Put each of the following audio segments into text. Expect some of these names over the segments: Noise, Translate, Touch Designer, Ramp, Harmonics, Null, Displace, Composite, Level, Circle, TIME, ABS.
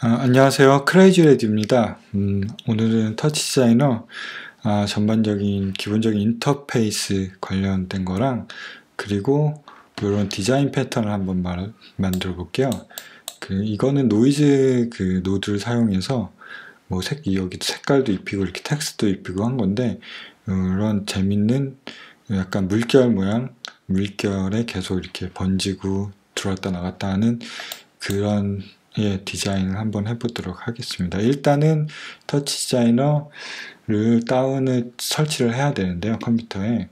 안녕하세요, 크레이지레디입니다. 오늘은 터치 디자이너 전반적인 기본적인 인터페이스 관련된 거랑 그리고 이런 디자인 패턴을 한번 만들어 볼게요. 이거는 노이즈 노드를 사용해서 뭐 여기도 색깔도 입히고 이렇게 텍스트도 입히고 한 건데, 이런 재밌는 약간 물결 모양, 물결에 계속 이렇게 번지고 들어왔다 나갔다 하는 그런 디자인을 한번 해보도록 하겠습니다. 일단은 터치 디자이너를 설치를 해야 되는데요, 컴퓨터에.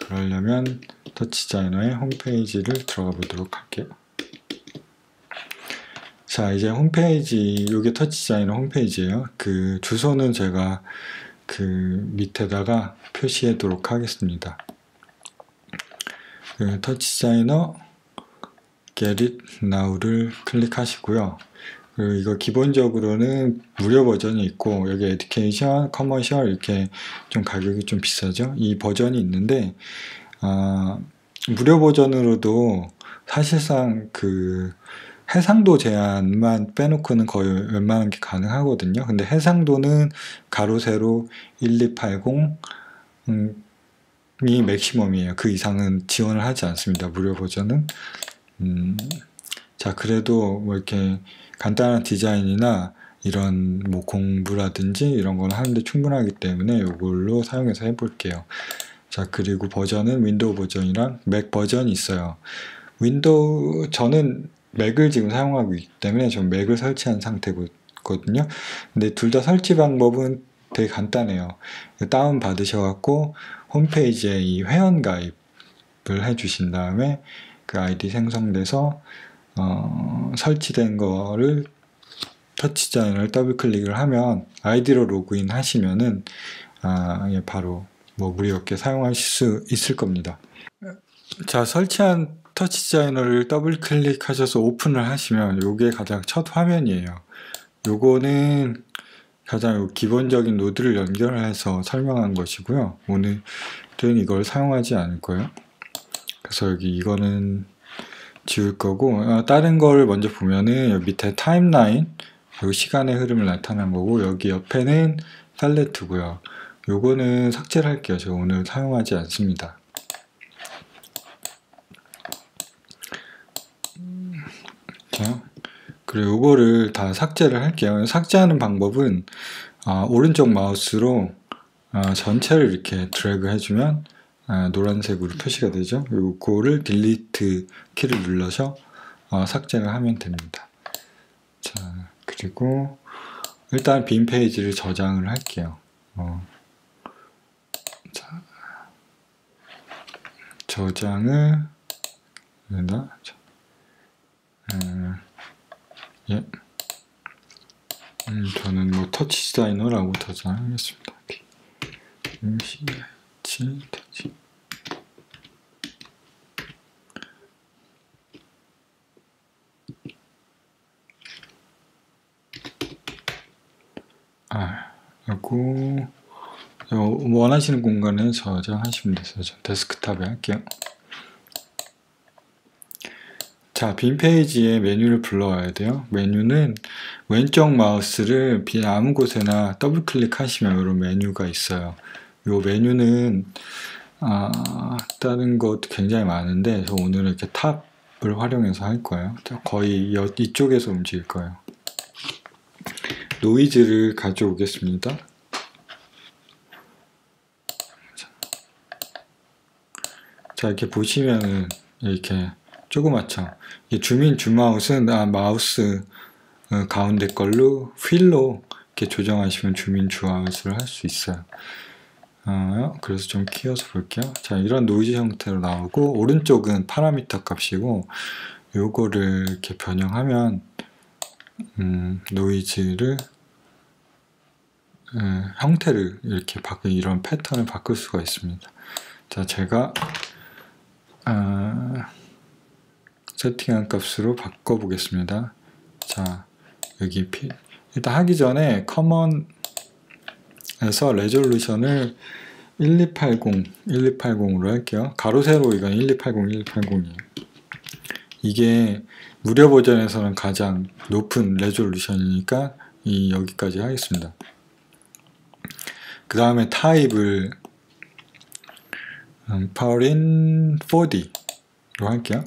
그러려면 터치 디자이너의 홈페이지를 들어가 보도록 할게요. 자, 이제 홈페이지, 요게 터치 디자이너 홈페이지예요. 주소는 제가 밑에다가 표시하도록 하겠습니다. 터치 디자이너 Get It Now를 클릭하시고요. 이거 기본적으로는 무료 버전이 있고, 여기 에듀케이션, 커머셜 이렇게 좀 가격이 좀 비싸죠. 이 버전이 있는데, 무료 버전으로도 사실상 해상도 제한만 빼놓고는 거의 웬만한 게 가능하거든요. 근데 해상도는 가로 세로 1280 이 맥시멈이에요. 그 이상은 지원을 하지 않습니다, 무료 버전은. 자, 그래도 뭐 이렇게 간단한 디자인이나 이런 뭐 공부라든지 이런 걸 하는데 충분하기 때문에 이걸로 사용해서 해볼게요. 자, 그리고 버전은 윈도우 버전이랑 맥 버전이 있어요. 저는 맥을 지금 사용하고 있기 때문에 전 맥을 설치한 상태거든요. 근데 둘 다 설치 방법은 되게 간단해요. 다운 받으셔갖고 홈페이지에 이 회원 가입을 해주신 다음에 아이디 생성돼서 설치된 거를 터치 디자이너를 더블 클릭을 하면 아이디로 로그인 하시면은 바로 뭐 무리 없게 사용하실 수 있을 겁니다. 자, 설치한 터치 디자이너를 더블 클릭하셔서 오픈을 하시면 요게 가장 첫 화면이에요. 요거는 가장 기본적인 노드를 연결해서 설명한 것이고요. 오늘은 이걸 사용하지 않을 거예요. 그래서 여기 이거는 지울 거고, 다른 걸 먼저 보면은 여기 밑에 타임라인, 요 시간의 흐름을 나타낸 거고, 여기 옆에는 팔레트고요. 요거는 삭제를 할게요. 제가 오늘 사용하지 않습니다. 자, 그리고 요거를 다 삭제를 할게요. 삭제하는 방법은 오른쪽 마우스로 전체를 이렇게 드래그 해주면 노란색으로 표시가 되죠. 요거를 딜리트 키를 눌러서 삭제를 하면 됩니다. 자, 그리고 일단 빈 페이지를 저장을 할게요. 자, 저장을 된다. 예. 저는 뭐 터치 디자이너라고 저장하겠습니다. 터치. 하고 원하시는 공간에 저장하시면 되세요. 데스크탑에 할게요. 자, 빈 페이지에 메뉴를 불러와야 돼요. 메뉴는 왼쪽 마우스를 빈 아무 곳에나 더블 클릭하시면 이런 메뉴가 있어요. 요 메뉴는 다른 것도 굉장히 많은데 저 오늘은 이렇게 탑을 활용해서 할 거예요. 거의 이쪽에서 움직일 거예요. 노이즈를 가져오겠습니다. 자, 이렇게 보시면은 이렇게 조그맣죠. 이 줌아웃은 마우스 가운데 걸로 휠로 이렇게 조정하시면 줌아웃을 할 수 있어요. 그래서 좀 키워서 볼게요. 자, 이런 노이즈 형태로 나오고, 오른쪽은 파라미터 값이고, 요거를 이렇게 변형하면 노이즈를 형태를 이렇게 이런 패턴을 바꿀 수가 있습니다. 자, 제가 세팅한 값으로 바꿔 보겠습니다. 자, 여기 일단 하기 전에 커먼에서 레졸루션을 1280으로 할게요. 가로 세로 이건 1280, 1280이에요. 이게 무료 버전에서는 가장 높은 레졸루션이니까 여기까지 하겠습니다. 그 다음에 타입을 파워인 4D로 할게요.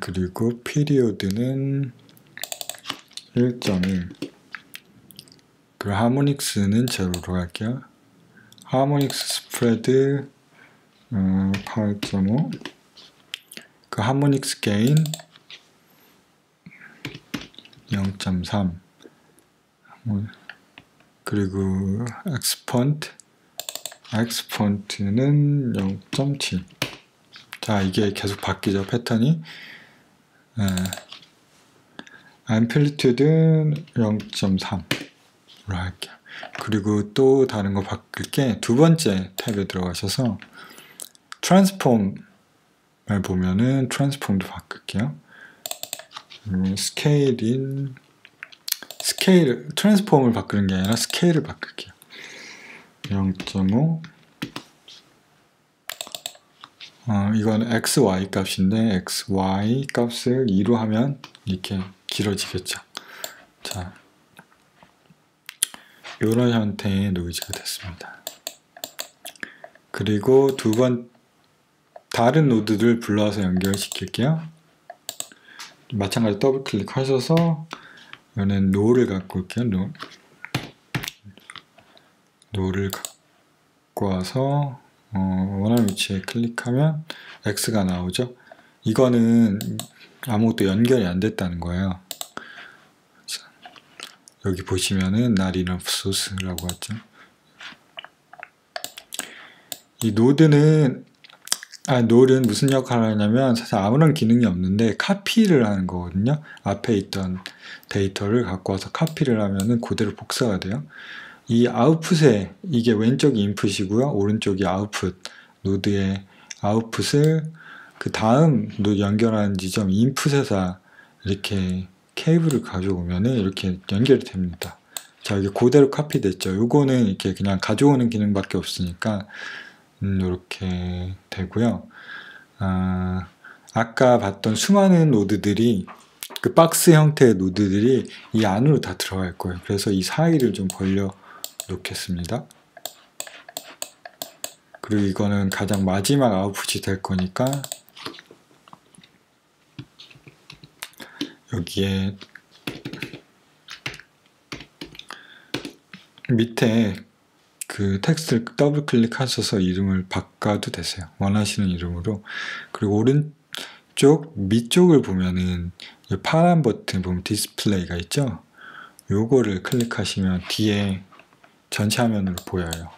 그리고 피리오드는 1.1, 그리고 하모닉스는 제로로 할게요. 하모닉스 스프레드 8.5, 그 하모닉스 게인 0.3, 그리고 엑스폰트는 0.7. 자, 이게 계속 바뀌죠, 패턴이. 앰플리튜드는 0.3으로 할게요. 그리고 또 다른 거 바꿀게, 두 번째 탭에 들어가셔서 트랜스폼을 보면은 트랜스폼도 바꿀게요. 스케일, 트랜스폼을 바꾸는 게 아니라 스케일을 바꿀게요. 0.5. 이건 XY 값인데 XY 값을 2로 하면 이렇게 길어지겠죠. 자, 요런 형태의 노이즈가 됐습니다. 그리고 두 번 다른 노드를 불러서 연결시킬게요. 마찬가지 더블 클릭하셔서 이번엔 노를 갖고 올게요. 노를 갖고 와서 원하는 위치에 클릭하면 X가 나오죠. 이거는 아무것도 연결이 안 됐다는 거예요. 여기 보시면은 Not Enough Source라고 하죠. 이 노드는 노는 무슨 역할을 하냐면 사실 아무런 기능이 없는데 카피를 하는 거거든요. 앞에 있던 데이터를 갖고 와서 카피를 하면은 그대로 복사가 돼요. 이 아웃풋에, 이게 왼쪽이 인풋이고요, 오른쪽이 아웃풋, 노드의 아웃풋을 그 다음 노드 연결하는 지점 인풋에서 이렇게 케이블을 가져오면은 이렇게 연결이 됩니다. 자, 이게 그대로 카피됐죠. 요거는 이렇게 그냥 가져오는 기능밖에 없으니까 이렇게 되고요. 아까 봤던 수많은 노드들이, 그 박스 형태의 노드들이 이 안으로 다 들어갈 거예요. 그래서 이 사이를 좀 벌려 놓겠습니다. 그리고 이거는 가장 마지막 아웃풋이 될 거니까 여기에 밑에 그 텍스트를 더블 클릭하셔서 이름을 바꿔도 되세요, 원하시는 이름으로. 그리고 오른쪽 밑쪽을 보면은 파란 버튼 보면 디스플레이가 있죠. 요거를 클릭하시면 뒤에 전체 화면으로 보여요.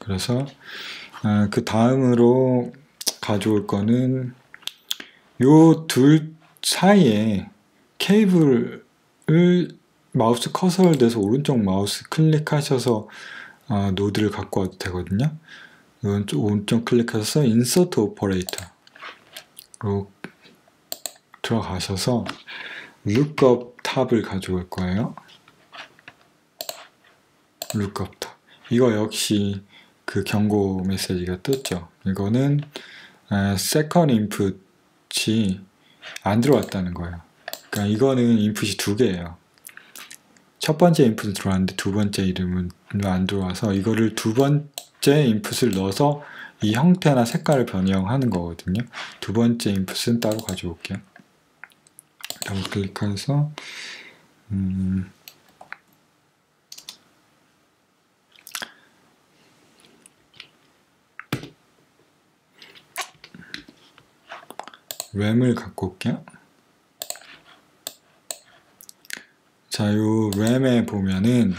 그래서 그 다음으로 가져올 거는 요 둘 사이에 케이블을 마우스 커서를 대서 오른쪽 마우스 클릭하셔서 노드를 갖고 와도 되거든요. 오른쪽 클릭해서 인서트 오퍼레이터로 들어가셔서 lookup 탑을 가져올 거예요. lookup 탑, 이거 역시 그 경고 메시지가 떴죠. 이거는 second input이 안 들어왔다는 거예요. 그러니까 이거는 인풋이 두 개예요. 첫 번째 인풋은 들어왔는데 두 번째 이름은 안 들어와서 이거를 두 번째 인풋을 넣어서 이 형태나 색깔을 변형하는 거거든요. 두 번째 인풋은 따로 가져올게요. 더블 클릭해서 램을 갖고 올게요. 자, 요 램에 보면은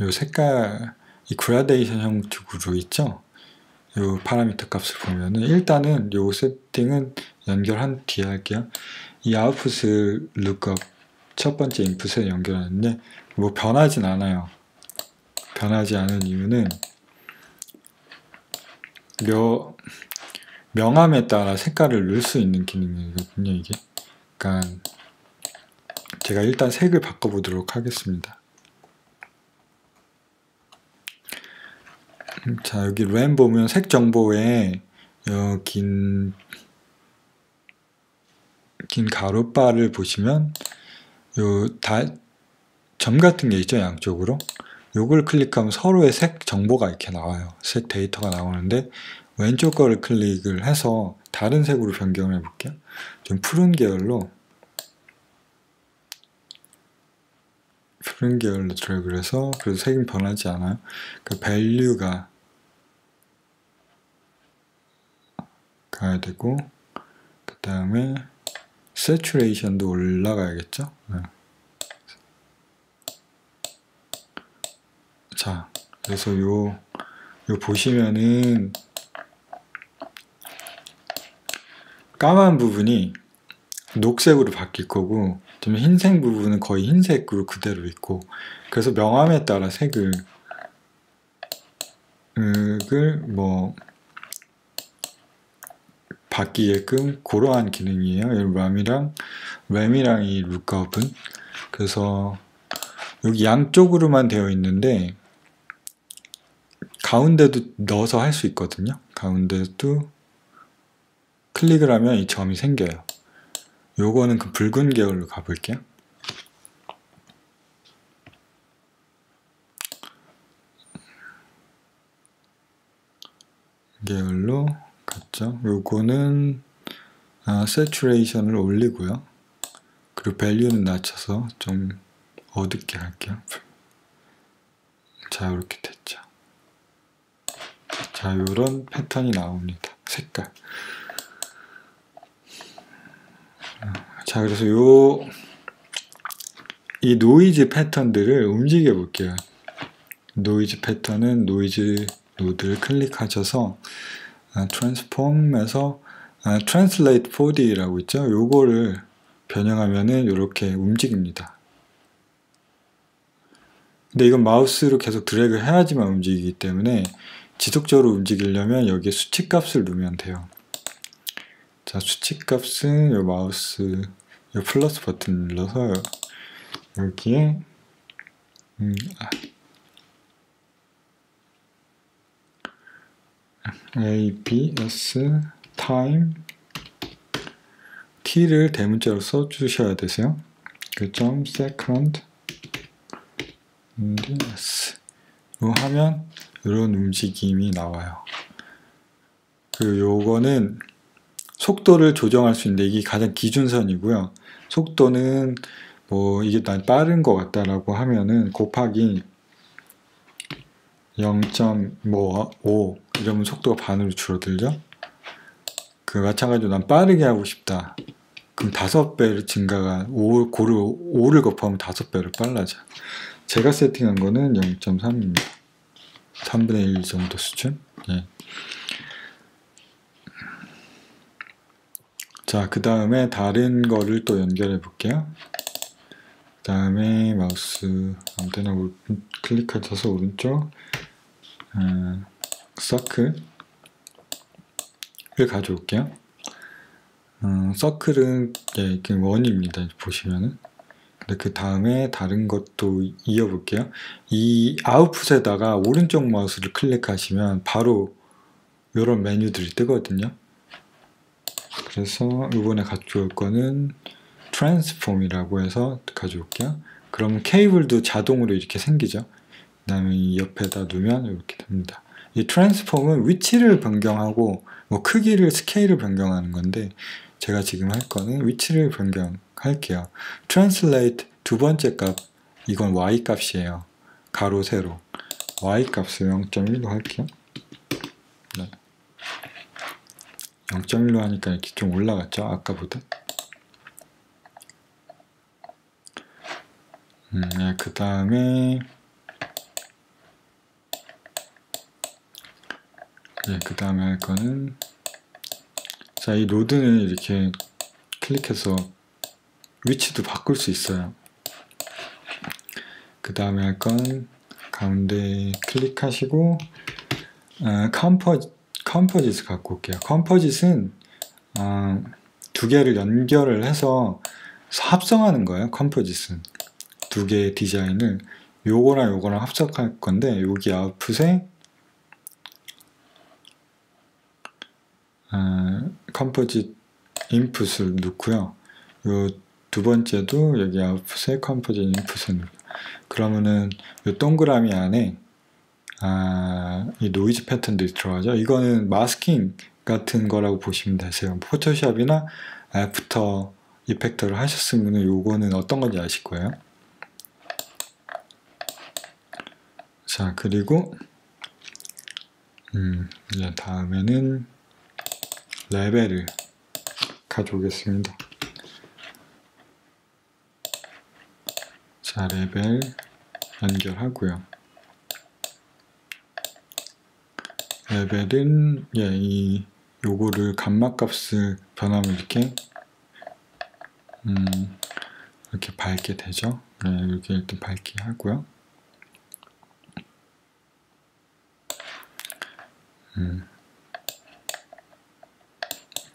요 색깔, 이 그라데이션 형식으로 있죠. 요 파라미터 값을 보면은 일단은 요 세팅은 연결한 뒤에 할게요. 이 아웃풋을 lookup 첫 번째 인풋에 연결하는데 뭐 변하진 않아요. 변하지 않은 이유는 명암에 따라 색깔을 넣을 수 있는 기능이거든요, 이게. 그러니까 제가 일단 색을 바꿔보도록 하겠습니다. 자, 여기 램 보면 색 정보에 여긴 긴 가로바를 보시면 요 점 같은 게 있죠, 양쪽으로. 요걸 클릭하면 서로의 색 정보가 이렇게 나와요. 색 데이터가 나오는데 왼쪽 거를 클릭을 해서 다른 색으로 변경을 해 볼게요. 좀 푸른 계열로 드래그를 해서, 그래도 색은 변하지 않아요. 그 밸류가 가야 되고, 그 다음에 saturation도 올라가야겠죠. 네. 자, 그래서 요 보시면은 까만 부분이 녹색으로 바뀔 거고, 좀 흰색 부분은 거의 흰색으로 그대로 있고, 그래서 명암에 따라 색을 뭐 바뀌게끔 그러한 기능이에요. 이 램이랑 이 룩업은. 그래서 여기 양쪽으로만 되어 있는데 가운데도 넣어서 할 수 있거든요. 가운데도 클릭을 하면 이 점이 생겨요. 요거는 그 붉은 계열로 가볼게요. 계열로 갔죠. 요거는 saturation을 올리고요. 그리고 value는 낮춰서 좀 어둡게 할게요. 자, 이렇게 됐죠. 자, 요런 패턴이 나옵니다. 색깔. 자, 그래서 이 노이즈 패턴들을 움직여 볼게요. 노이즈 패턴은 노이즈 노드를 클릭하셔서 트랜스폼에서 트랜슬레이트 4D 라고 있죠. 요거를 변형하면은 요렇게 움직입니다. 근데 이건 마우스로 계속 드래그 해야지만 움직이기 때문에 지속적으로 움직이려면 여기에 수치값을 넣으면 돼요. 자, 수치값은 요 마우스 요 플러스 버튼 눌러서 여기에 ABS TIME T를 대문자로 써주셔야 되세요. 그 점 세컨드 로 하면 이런 움직임이 나와요. 그리고 요거는 속도를 조정할 수 있는데 이게 가장 기준선이고요. 속도는 뭐 이게 난 빠른 것 같다라고 하면은 곱하기 0.5 이러면 속도가 반으로 줄어들죠. 그 마찬가지로 난 빠르게 하고 싶다. 그럼 5배를 증가가 5를 곱하면 5배로 빨라져. 제가 세팅한 거는 0.3입니다. 3분의 1 정도 수준. 예. 자, 그 다음에 다른 거를 또 연결해 볼게요. 그 다음에 마우스 아무 데나 클릭하셔서 오른쪽 서클을 가져올게요. 서클은 이게 원입니다. 보시면은. 근데 그 다음에 다른 것도 이어 볼게요. 이 아웃풋에다가 오른쪽 마우스를 클릭하시면 바로 이런 메뉴들이 뜨거든요. 그래서 이번에 가져올 거는 트랜스폼이라고 해서 가져올게요. 그러면 케이블도 자동으로 이렇게 생기죠. 그 다음에 이 옆에다 놓으면 이렇게 됩니다. 이 트랜스폼은 위치를 변경하고 뭐 크기를 스케일을 변경하는 건데, 제가 지금 할 거는 위치를 변경할게요. 트랜슬레이트 두 번째 값, 이건 y 값이에요. 가로 세로 y 값을 0.1로 할게요. 네. 0.1로 하니까 이렇게 좀 올라갔죠, 아까보다. 네, 그 다음에 할 거는, 자, 이 노드는 이렇게 클릭해서 위치도 바꿀 수 있어요. 그 다음에 할 건 가운데 클릭하시고 컴포짓 갖고 올게요. 컴포짓은 두 개를 연결을 해서 합성하는 거예요. 컴포짓은 두 개의 디자인을 요거랑 요거랑 합성할 건데, 여기 아웃풋에 컴포짓 인풋을 넣고요. 요 두 번째도 여기 아웃풋에 컴포지션 인풋은 그러면은 요 동그라미 안에 이 노이즈 패턴들이 들어가죠. 이거는 마스킹 같은 거라고 보시면 되세요. 포토샵이나 애프터 이펙터를 하셨으면은 요거는 어떤 건지 아실 거예요. 자, 그리고 이제 다음에는 레벨을 가져오겠습니다. 자, 레벨 연결하고요. 레벨은 요거를 감마값을 변하면 이렇게 이렇게 밝게 되죠. 네, 이렇게 일단 밝게 하고요.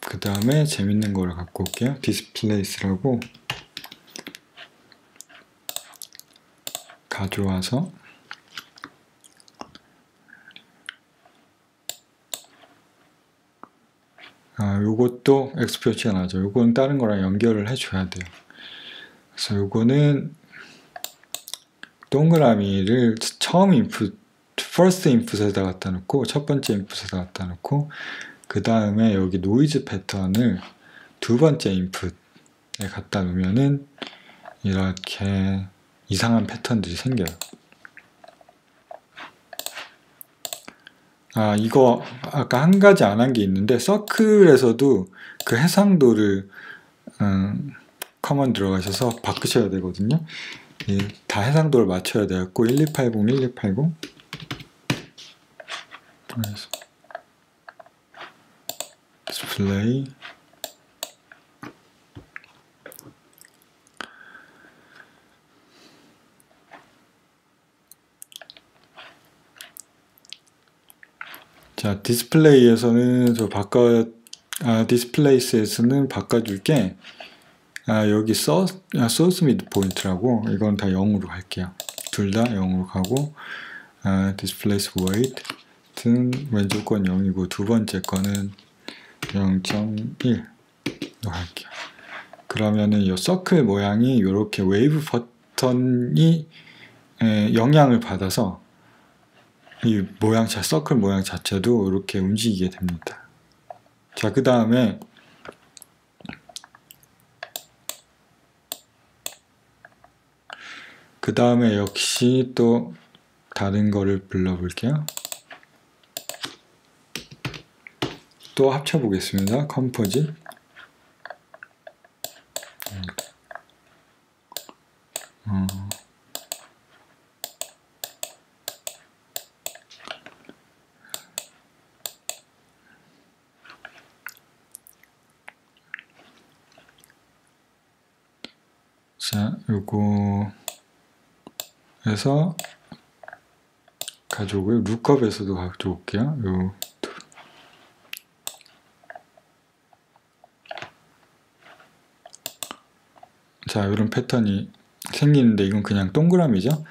그 다음에 재밌는 거를 갖고 올게요. 디스플레이스라고 가져와서 요것도 엑스포츠가 나죠. 요건 다른 거랑 연결을 해줘야 돼요. 그래서 요거는 동그라미를 처음 인풋, 퍼스트 인풋에다 갖다 놓고 첫 번째 인풋에다 갖다 놓고 그 다음에 여기 노이즈 패턴을 두 번째 인풋에 갖다 놓으면은 이렇게 이상한 패턴들이 생겨요. 이거 아까 한 가지 안 한 게 있는데 서클에서도 그 해상도를 커먼 들어가셔서 바꾸셔야 되거든요. 다 해상도를 맞춰야 되었고 1280, 1280. 그래서 디스플레이 자, 디스플레이에서는 디스플레이스에서는 바꿔줄게 여기 소스 미드 포인트라고 이건 다 0으로 갈게요. 둘 다 0으로 가고 디스플레이스 웨이트는 왼쪽 건 0이고 두 번째 거는 0.1로 갈게요. 그러면은 이 서클 모양이 이렇게 웨이브 버튼이 영향을 받아서 이 모양, 서클 모양 자체도 이렇게 움직이게 됩니다. 자, 그 다음에 역시 또 다른 거를 불러볼게요. 또 합쳐보겠습니다. 컴포짓 요거에서 가져오고요. 룩업에서도 가져올게요. 요 자, 이런 패턴이 생기는데 이건 그냥 동그라미죠.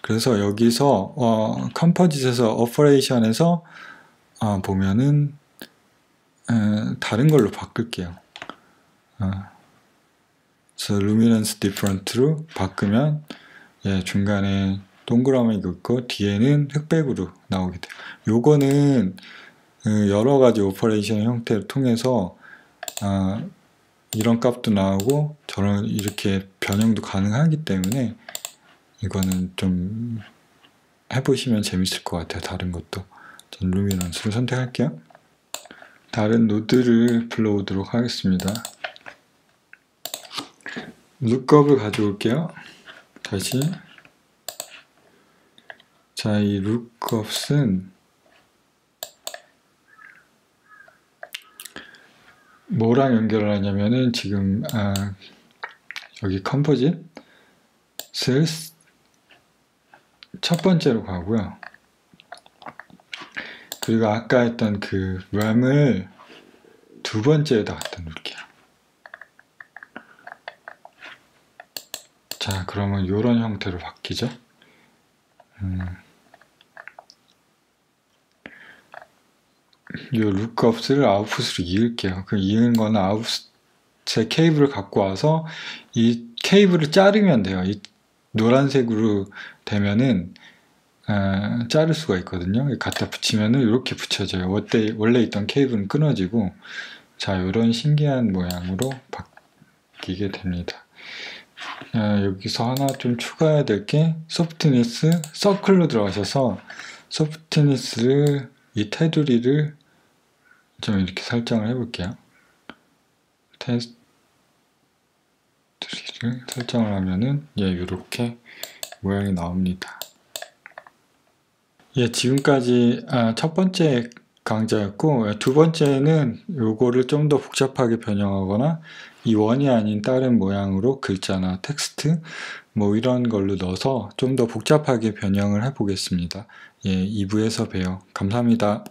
그래서 여기서 컴포짓에서 어퍼레이션에서 보면은 다른 걸로 바꿀게요. 그래서 루미넌스 디퍼런트로 바꾸면 중간에 동그라미가 있고 뒤에는 흑백으로 나오게 돼요. 요거는 여러가지 오퍼레이션 형태를 통해서 이런 값도 나오고 저런 이렇게 변형도 가능하기 때문에 이거는 좀 해보시면 재밌을 것 같아요. 다른 것도 전 루미넌스를 선택할게요. 다른 노드를 불러오도록 하겠습니다. 룩업을 가져올게요. 다시. 자, 이 룩업은 뭐랑 연결을 하냐면은 지금 여기 컴포짓을 첫 번째로 가고요. 그리고 아까 했던 그 램을 두 번째에다 갖다 놓을게요. 자, 그러면 이런 형태로 바뀌죠. 이 룩업을 아웃풋으로 이을게요. 그 이은 거는 아웃풋 제 케이블을 갖고 와서 이 케이블을 자르면 돼요. 이 노란색으로 되면은 자를 수가 있거든요. 갖다 붙이면은 이렇게 붙여져요. 원래 있던 케이블은 끊어지고, 자, 이런 신기한 모양으로 바뀌게 됩니다. 여기서 하나 좀 추가해야 될 게, 소프트니스 서클로 들어가셔서 소프트니스를, 이 테두리를 좀 이렇게 설정을 해볼게요. 테두리를 설정을 하면은 이렇게 모양이 나옵니다. 지금까지 첫 번째 강좌였고, 두 번째는 요거를 좀 더 복잡하게 변형하거나 이 원이 아닌 다른 모양으로 글자나 텍스트 뭐 이런 걸로 넣어서 좀 더 복잡하게 변형을 해 보겠습니다. 2부에서 봬요. 감사합니다.